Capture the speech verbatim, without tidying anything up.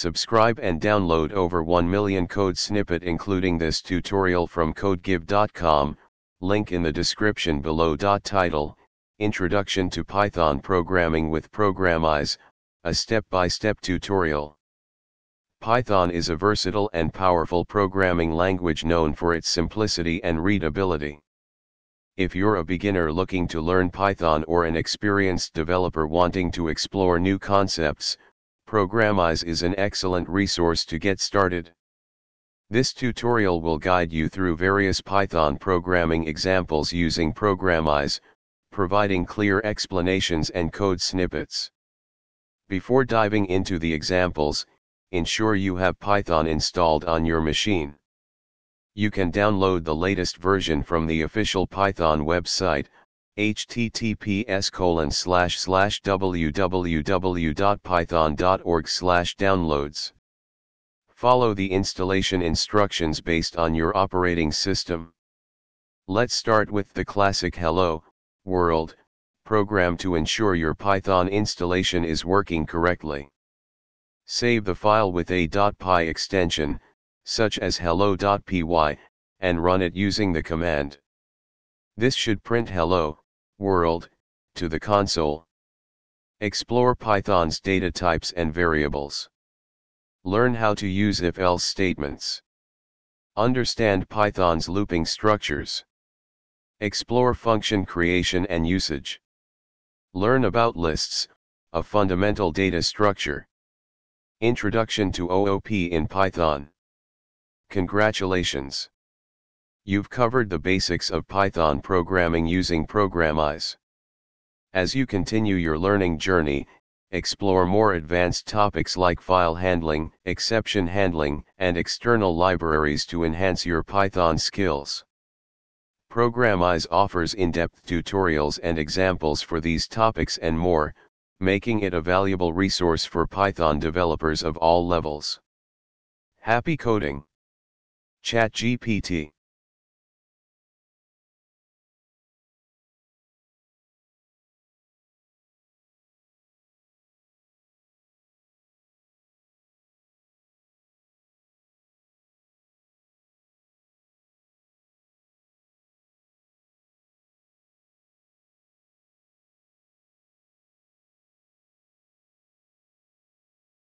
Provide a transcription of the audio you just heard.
Subscribe and download over one million code snippet including this tutorial from codegive dot com, link in the description below. Title, Introduction to Python Programming with Programiz, a step-by-step tutorial. Python is a versatile and powerful programming language known for its simplicity and readability. If you're a beginner looking to learn Python or an experienced developer wanting to explore new concepts, Programiz is an excellent resource to get started. This tutorial will guide you through various Python programming examples using Programiz, providing clear explanations and code snippets. Before diving into the examples, ensure you have Python installed on your machine. You can download the latest version from the official Python website, H T T P S colon slash slash w w w dot python dot org slash downloads. Follow the installation instructions based on your operating system. Let's start with the classic Hello, World program to ensure your Python installation is working correctly. Save the file with a .py extension, such as hello dot p y, and run it using the command. This should print Hello, World, to the console. Explore Python's data types and variables. Learn how to use if-else statements. Understand Python's looping structures. Explore function creation and usage. Learn about lists, a fundamental data structure. Introduction to O O P in Python. Congratulations! You've covered the basics of Python programming using Programiz. As you continue your learning journey, explore more advanced topics like file handling, exception handling, and external libraries to enhance your Python skills. Programiz offers in-depth tutorials and examples for these topics and more, making it a valuable resource for Python developers of all levels. Happy coding! ChatGPT